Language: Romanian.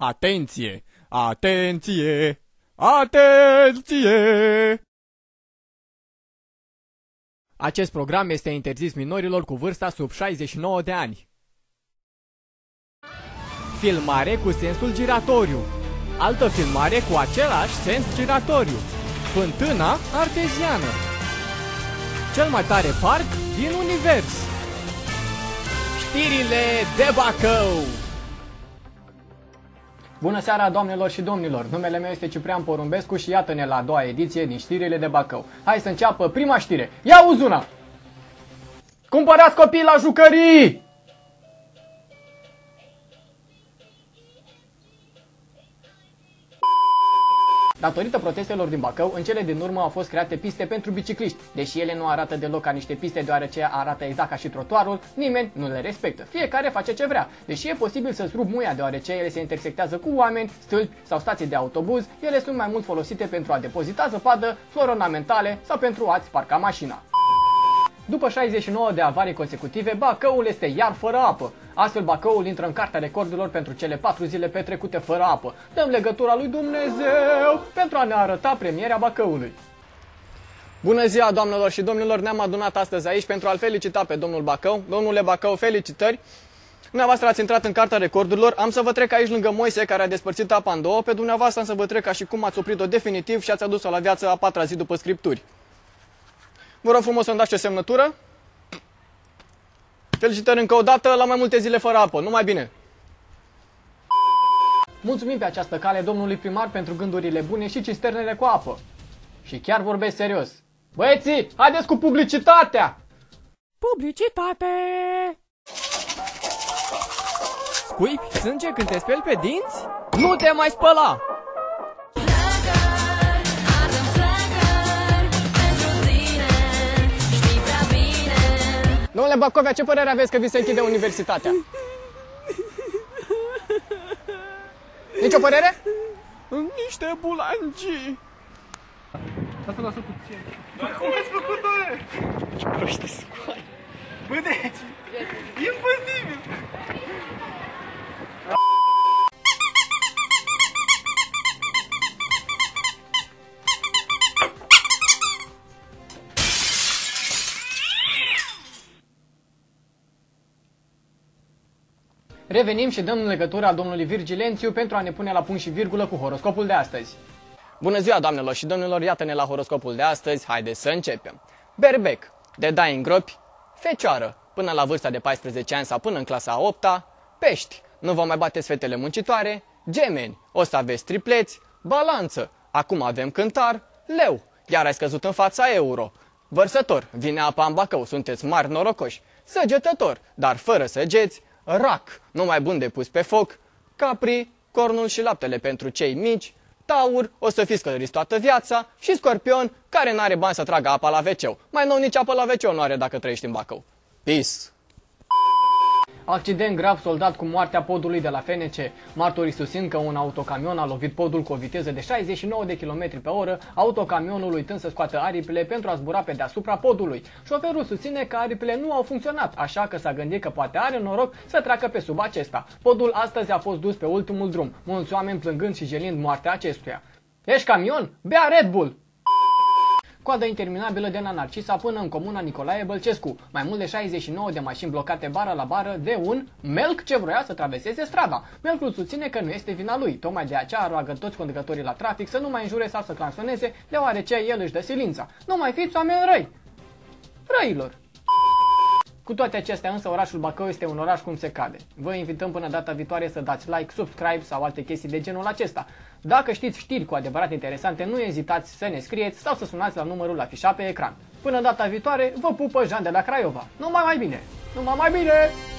Atenție! Atenție! Atenție! Acest program este interzis minorilor cu vârsta sub 69 de ani. Filmare cu sensul giratoriu. Altă filmare cu același sens giratoriu. Fântâna arteziană. Cel mai tare parc din univers. Știrile de Bacău. Bună seara, doamnelor și domnilor! Numele meu este Ciprian Porumbescu și iată-ne la a doua ediție din Știrile de Bacău. Hai să înceapă prima știre. Ia uzi una! Cumpărați copii la jucării! Datorită protestelor din Bacău, în cele din urmă au fost create piste pentru bicicliști. Deși ele nu arată deloc ca niște piste, deoarece arată exact ca și trotuarul, nimeni nu le respectă. Fiecare face ce vrea. Deși e posibil să-ți rup muia, deoarece ele se intersectează cu oameni, stâlpi sau stații de autobuz, ele sunt mai mult folosite pentru a depozita zăpadă, flori ornamentale sau pentru a-ți parca mașina. După 69 de avarii consecutive, Bacăul este iar fără apă. Astfel, Bacăul intră în cartea recordurilor pentru cele 4 zile petrecute fără apă. Dăm legătura lui Dumnezeu pentru a ne arăta premierea Bacăului. Bună ziua, doamnelor și domnilor! Ne-am adunat astăzi aici pentru a-l felicita pe domnul Bacău. Domnule Bacău, felicitări! Dumneavoastră ați intrat în cartea recordurilor. Am să vă trec aici lângă Moise, care a despărțit apa în două. Pe dumneavoastră am să vă trec ca și cum ați oprit-o definitiv și ați adus-o la viață a 4-a zi după scripturi. Vă rog frumos să-mi dați o semnătură. Felicitări încă o dată, la mai multe zile fără apă. Numai bine! Mulțumim pe această cale domnului primar pentru gândurile bune și cisternele cu apă. Și chiar vorbesc serios. Băieții, haideți cu publicitatea! Publicitate! Scuipi sânge când te speli pe dinți? Nu te mai spăla! Domnule Bacovea, ce părere aveți că vi se închide universitatea? Nici o părere? Niște bulangii. Asta lasă puțin. Dar cum ați făcut, doamne? Ce proști scoare. Bă, deci, imposibil. Revenim și dăm legătura domnului Virgilențiu pentru a ne pune la punct și virgulă cu horoscopul de astăzi. Bună ziua, doamnelor și domnilor, iată-ne la horoscopul de astăzi, haideți să începem. Berbec, de dai în gropi, fecioară, până la vârsta de 14 ani sau până în clasa a 8-a, pești, nu vă mai bateți fetele muncitoare, gemeni, o să aveți tripleți, balanță, acum avem cântar, leu, iar ai scăzut în fața euro, vărsător, vine apa în Bacău, sunteți mari norocoși, săgetător, dar fără săgeți, rac, numai bun de pus pe foc, capri, cornul și laptele pentru cei mici, taur, o să fiți călăriți toată viața și scorpion, care n-are bani să tragă apa la wc-ul. Mai nou nici apă la wc-ul nu are dacă trăiești în Bacău. Peace! Accident grav soldat cu moartea podului de la FNC. Martorii susțin că un autocamion a lovit podul cu o viteză de 69 de km pe oră, autocamionul uitând să scoată aripile pentru a zbura pe deasupra podului. Șoferul susține că aripile nu au funcționat, așa că s-a gândit că poate are noroc să treacă pe sub acesta. Podul astăzi a fost dus pe ultimul drum, mulți oameni plângând și jelind moartea acestuia. Ești camion? Bea Red Bull! Coadă interminabilă de la Narcisa până în comuna Nicolae Bălcescu. Mai mult de 69 de mașini blocate bară la bară de un melc ce vroia să traverseze strada. Melcul susține că nu este vina lui. Tocmai de aceea roagă toți conducătorii la trafic să nu mai înjure sau să clansoneze, deoarece el își dă silința. Nu mai fiți oameni răi! Răilor! Cu toate acestea însă, orașul Bacău este un oraș cum se cade. Vă invităm până data viitoare să dați like, subscribe sau alte chestii de genul acesta. Dacă știți știri cu adevărat interesante, nu ezitați să ne scrieți sau să sunați la numărul afișat pe ecran. Până data viitoare, vă pupă Jan de la Craiova. Numai mai bine! Numai mai bine!